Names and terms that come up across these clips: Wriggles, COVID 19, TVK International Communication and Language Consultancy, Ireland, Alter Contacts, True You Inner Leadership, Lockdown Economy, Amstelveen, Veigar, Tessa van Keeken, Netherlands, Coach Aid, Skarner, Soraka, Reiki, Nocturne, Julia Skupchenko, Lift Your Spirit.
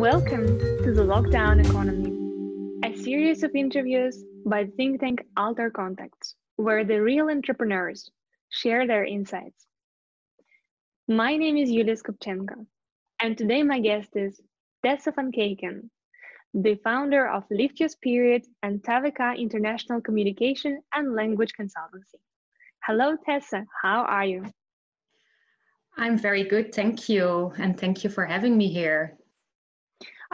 Welcome to the Lockdown Economy, a series of interviews by think tank Alter Contacts, where the real entrepreneurs share their insights. My name is Julia Skupchenko, and today my guest is Tessa van Keeken, the founder of Lift Your Spirit and TVK International Communication and Language Consultancy. Hello, Tessa. How are you? I'm very good, thank you. And thank you for having me here.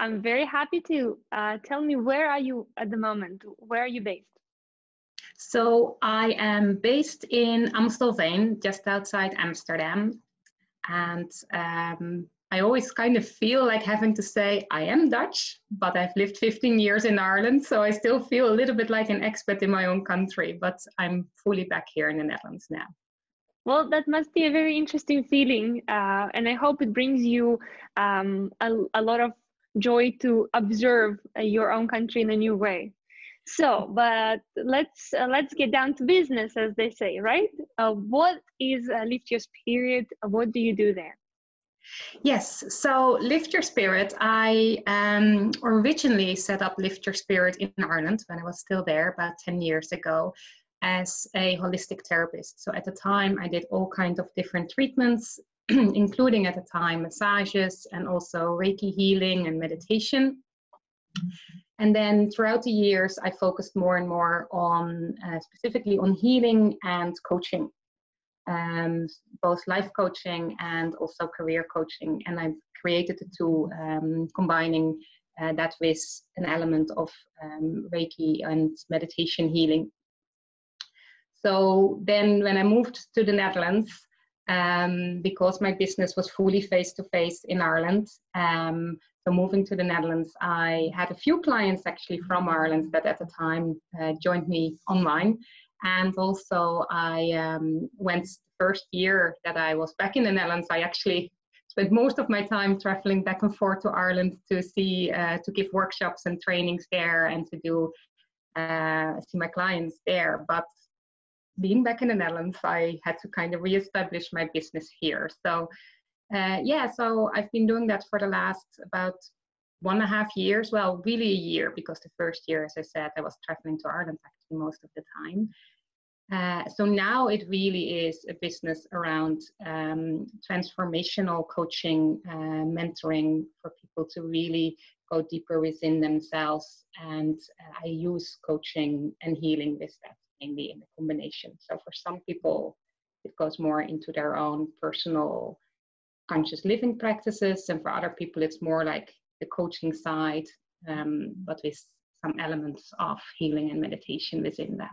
I'm very happy to. Tell me, where are you at the moment? Where are you based? So I am based in Amstelveen, just outside Amsterdam. And I always kind of feel like having to say I am Dutch, but I've lived 15 years in Ireland. So I still feel a little bit like an expat in my own country, but I'm fully back here in the Netherlands now. Well, that must be a very interesting feeling. And I hope it brings you a lot of joy to observe your own country in a new way. So, but let's get down to business, as they say, right? What is Lift Your Spirit? What do you do there? Yes, so Lift Your Spirit, I originally set up Lift Your Spirit in Ireland when I was still there about 10 years ago as a holistic therapist. So at the time I did all kinds of different treatments, including at the time massages and also Reiki healing and meditation. And then throughout the years, I focused more and more on specifically on healing and coaching, both life coaching and also career coaching. And I created the two, combining that with an element of Reiki and meditation healing. So then when I moved to the Netherlands, because my business was fully face-to-face in Ireland, so moving to the Netherlands, I had a few clients actually from Ireland that at the time joined me online. And also I went the first year that I was back in the Netherlands, I actually spent most of my time traveling back and forth to Ireland to see, to give workshops and trainings there and to do, see my clients there. But being back in the Netherlands, I had to kind of reestablish my business here. So yeah, so I've been doing that for the last about 1.5 years. Well, really a year, because the first year, as I said, I was traveling to Ireland actually most of the time. So now it really is a business around transformational coaching, mentoring for people to really go deeper within themselves. And I use coaching and healing with that, mainly in the combination. So for some people, it goes more into their own personal conscious living practices. And for other people, it's more like the coaching side, but with some elements of healing and meditation within that.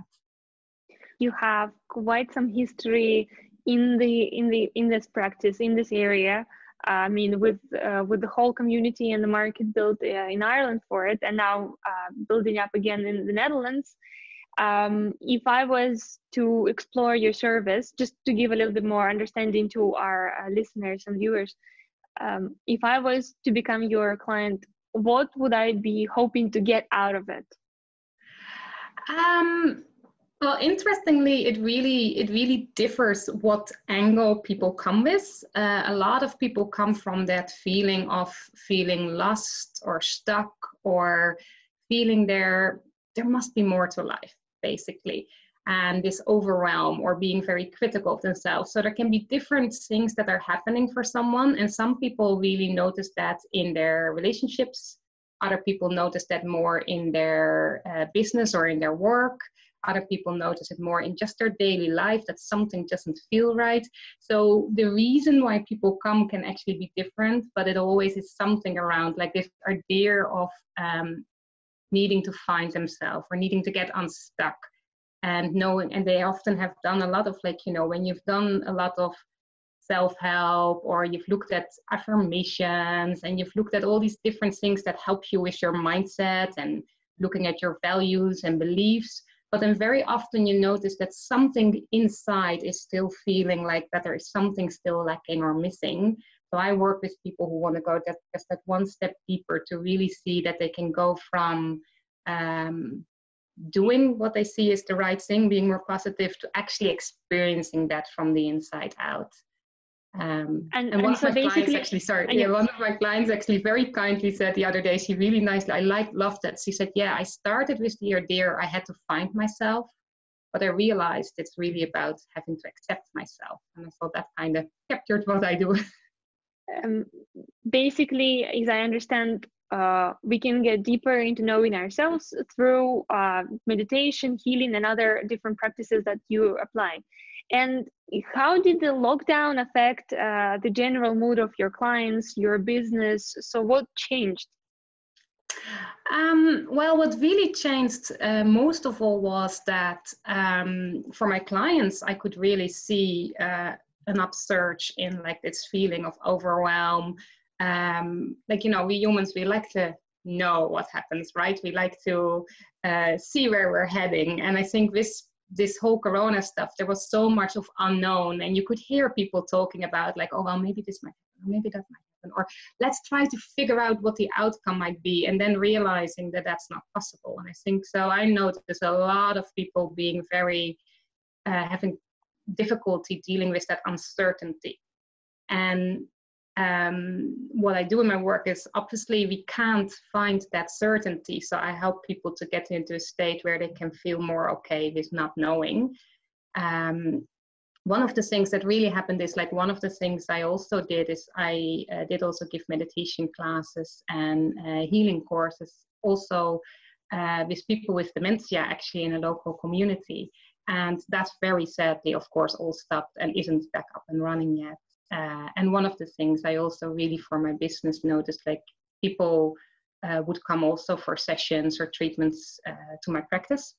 You have quite some history in this practice, in this area. I mean, with the whole community and the market built in Ireland for it, and now building up again in the Netherlands. If I was to explore your service, just to give a little bit more understanding to our listeners and viewers, if I was to become your client, what would I be hoping to get out of it? Well, interestingly, it really differs what angle people come with. A lot of people come from that feeling of feeling lost or stuck or feeling there must be more to life, basically, and this overwhelm or being very critical of themselves. So there can be different things that are happening for someone, and some people really notice that in their relationships. Other people notice that more in their business or in their work. Other people notice it more in just their daily life, that something doesn't feel right. So the reason why people come can actually be different, but it always is something around like this idea of needing to find themselves or needing to get unstuck and knowing. And they often have done a lot of, like, you know, when you've done a lot of self-help or you've looked at affirmations and you've looked at all these different things that help you with your mindset and looking at your values and beliefs. But then very often you notice that something inside is still feeling like that there is something still lacking or missing. So I work with people who want to go just that one step deeper to really see that they can go from doing what they see is the right thing, being more positive, to actually experiencing that from the inside out. And one so of my clients actually, sorry, yeah, one of my clients actually very kindly said the other day, she really nicely, I loved that. She said, yeah, I started with Dear Dear, I had to find myself, but I realized it's really about having to accept myself. And I thought that kind of captured what I do. Basically, as I understand, we can get deeper into knowing ourselves through meditation, healing, and other different practices that you apply. And how did the lockdown affect the general mood of your clients, your business? So what changed? Well, what really changed most of all was that for my clients, I could really see an upsurge in like this feeling of overwhelm. Like, you know, we humans, we like to know what happens, right? We like to see where we're heading. And I think this whole Corona stuff, there was so much of unknown, and you could hear people talking about like, oh, well, maybe this might happen, maybe that might happen, or let's try to figure out what the outcome might be, and then realizing that that's not possible. And I think so, I noticed a lot of people being very, having difficulty dealing with that uncertainty. And what I do in my work is obviously we can't find that certainty. So I help people to get into a state where they can feel more okay with not knowing. One of the things that really happened is like one of the things I also did is I did also give meditation classes and healing courses also with people with dementia actually in a local community. And that's very sadly, of course, all stopped and isn't back up and running yet. And one of the things I also really for my business noticed, like people would come also for sessions or treatments to my practice.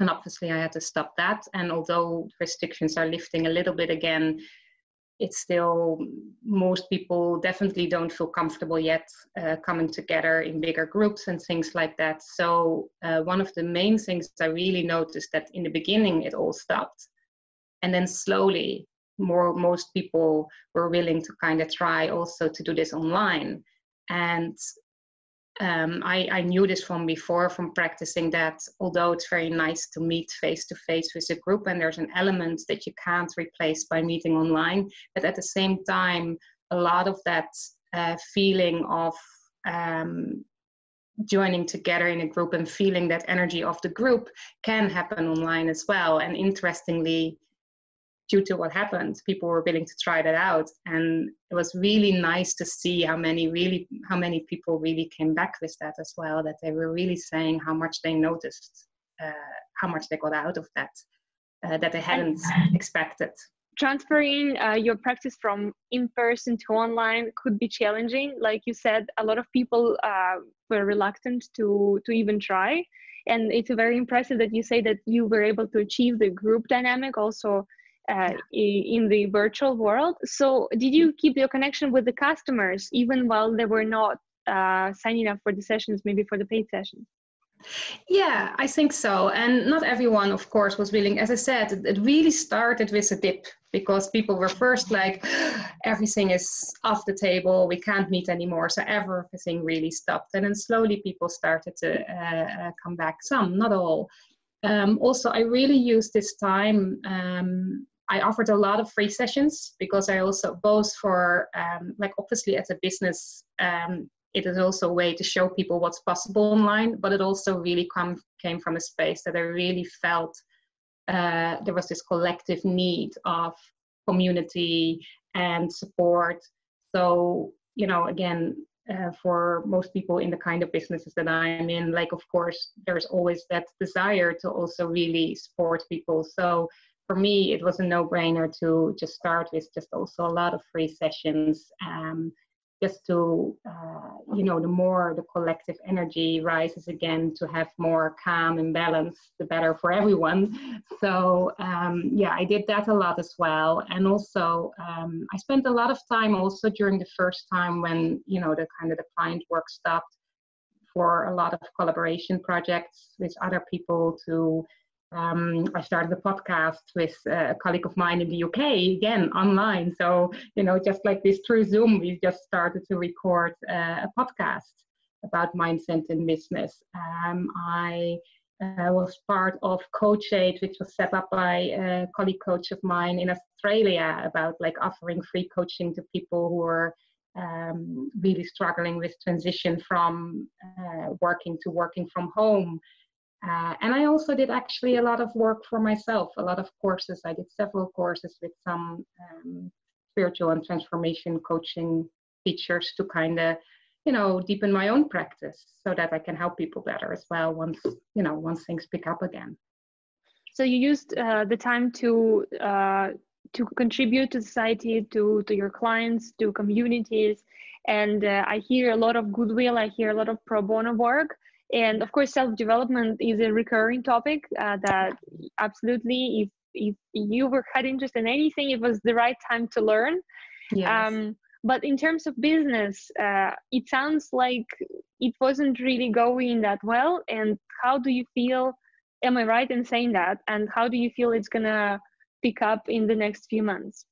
And obviously I had to stop that. And although restrictions are lifting a little bit again, it's still, most people definitely don't feel comfortable yet coming together in bigger groups and things like that. So one of the main things I really noticed that in the beginning it all stopped. And then slowly, most people were willing to kind of try also to do this online. And I knew this from before, from practicing that, although it's very nice to meet face to face with a group, and there's an element that you can't replace by meeting online, but at the same time, a lot of that feeling of joining together in a group and feeling that energy of the group can happen online as well. And interestingly, due to what happened, people were willing to try that out, and it was really nice to see how many people really came back with that as well, that they were really saying how much they noticed, how much they got out of that, that they hadn't expected. Transferring your practice from in-person to online could be challenging. Like you said, a lot of people were reluctant to even try, and it's very impressive that you say that you were able to achieve the group dynamic also in the virtual world. So did you keep your connection with the customers even while they were not signing up for the sessions, maybe for the paid sessions? Yeah, I think so. And not everyone, of course, was willing. As I said, it really started with a dip, because people were first like, everything is off the table, we can't meet anymore. So everything really stopped. And then slowly people started to come back. Some, not all. Also, I really used this time. I offered a lot of free sessions, because I also, both for, like obviously as a business, it is also a way to show people what's possible online, but it also really came from a space that I really felt there was this collective need of community and support. So, you know, again, for most people in the kind of businesses that I'm in, like, of course, there's always that desire to also really support people. So for me, it was a no-brainer to just start with just also a lot of free sessions, just to, you know, the more the collective energy rises again, to have more calm and balance, the better for everyone. So, yeah, I did that a lot as well. And also, I spent a lot of time also during the first time when, you know, the kind of the client work stopped, for a lot of collaboration projects with other people to... I started a podcast with a colleague of mine in the UK, again, online. So, you know, just like this through Zoom, we just started to record a podcast about mindset in business. I was part of Coach Aid, which was set up by a colleague coach of mine in Australia, about like offering free coaching to people who are really struggling with transition from working to working from home. And I also did actually a lot of work for myself, a lot of courses. I did several courses with some spiritual and transformation coaching teachers to kind of, you know, deepen my own practice so that I can help people better as well once, you know, once things pick up again. So you used the time to contribute to society, to your clients, to communities. And I hear a lot of goodwill. I hear a lot of pro bono work. And of course, self-development is a recurring topic that absolutely, if you were had interest in anything, it was the right time to learn. Yes. But in terms of business, it sounds like it wasn't really going that well. And how do you feel, am I right in saying that? And how do you feel it's gonna pick up in the next few months?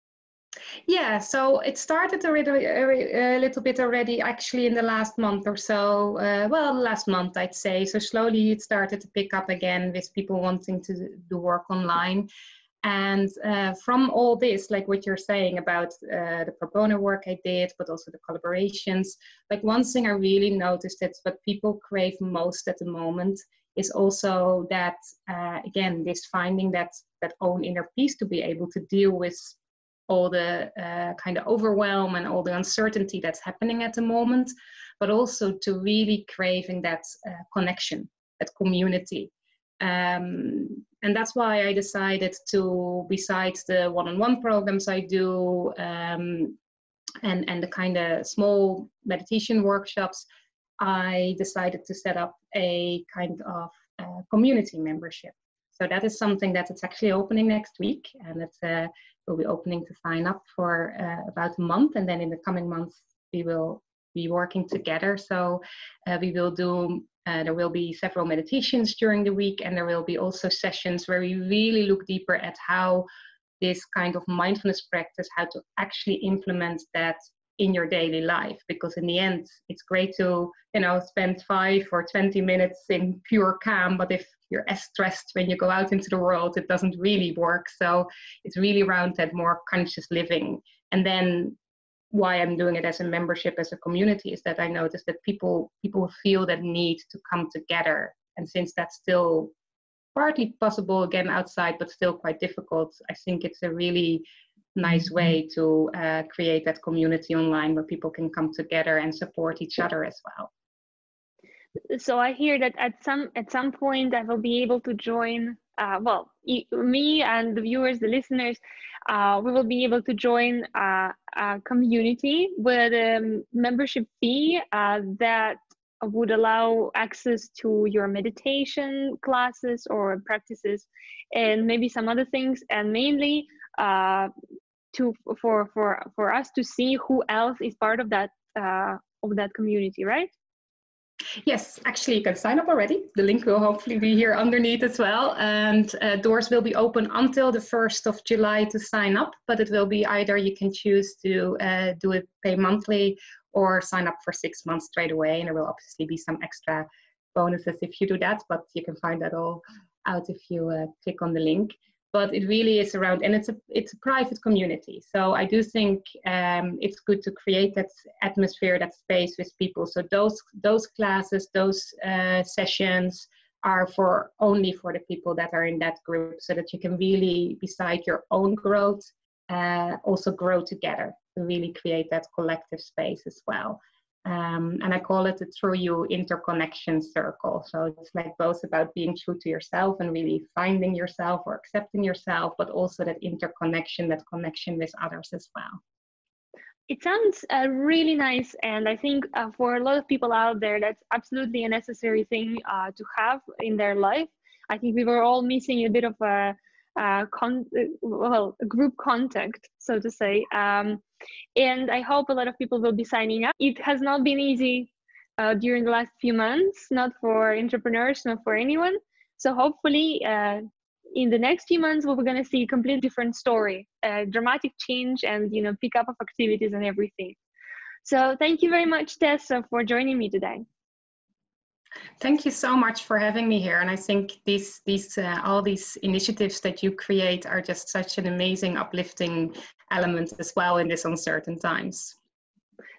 Yeah, so it started a little bit already actually in the last month or so. Well, last month, I'd say. So slowly it started to pick up again with people wanting to do work online. And from all this, like what you're saying about the pro bono work I did, but also the collaborations, like one thing I really noticed that what people crave most at the moment is also that, again, this finding that own inner peace to be able to deal with all the kind of overwhelm and all the uncertainty that's happening at the moment, but also to really craving that connection, that community. And that's why I decided to, besides the one-on-one programs I do and the kind of small meditation workshops, I decided to set up a kind of community membership. So that is something that it's actually opening next week, and it will be opening to sign up for about a month. And then in the coming months, we will be working together. So we will do, there will be several meditations during the week, and there will be also sessions where we really look deeper at how this kind of mindfulness practice, how to actually implement that in your daily life, because in the end, it's great to, you know, spend 5 or 20 minutes in pure calm, but if you're as stressed when you go out into the world, it doesn't really work. So it's really around that more conscious living. And then why I'm doing it as a membership, as a community, is that I noticed that people feel that need to come together. And since that's still partly possible again outside, but still quite difficult, I think it's a really nice way to create that community online where people can come together and support each other as well. So I hear that at some point I will be able to join, well, me and the viewers, the listeners, we will be able to join a community with a membership fee that would allow access to your meditation classes or practices and maybe some other things, and mainly for us to see who else is part of that community, right? Yes, actually you can sign up already. The link will hopefully be here underneath as well. And doors will be open until the 1st of July to sign up, but it will be either you can choose to do it, pay monthly, or sign up for 6 months straight away. And there will obviously be some extra bonuses if you do that, but you can find that all out if you click on the link. But it really is around, and it's a private community. So I do think it's good to create that atmosphere, that space with people. So those classes, those sessions are only for the people that are in that group, so that you can really, beside your own growth, also grow together to really create that collective space as well. And I call it the True You interconnection circle. So it's like both about being true to yourself and really finding yourself or accepting yourself, but also that interconnection, that connection with others as well. It sounds really nice. And I think for a lot of people out there, that's absolutely a necessary thing to have in their life. I think we were all missing a bit of group contact, so to say, and I hope a lot of people will be signing up. It has not been easy during the last few months, not for entrepreneurs, not for anyone. So hopefully in the next few months we're going to see a completely different story, a dramatic change, and, you know, pick up of activities and everything. So thank you very much, Tessa, for joining me today. Thank you so much for having me here. And I think all these initiatives that you create are just such an amazing, uplifting element as well in these uncertain times.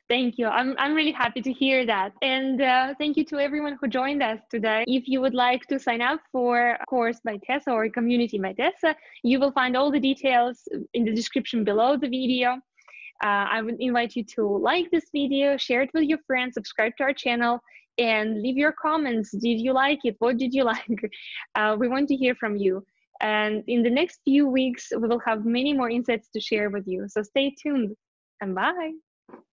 Thank you. I'm really happy to hear that. And thank you to everyone who joined us today. If you would like to sign up for a course by Tessa or a community by Tessa, you will find all the details in the description below the video. I would invite you to like this video, share it with your friends, subscribe to our channel, and leave your comments. Did you like it? What did you like? We want to hear from you. And in the next few weeks, we will have many more insights to share with you. So stay tuned and bye.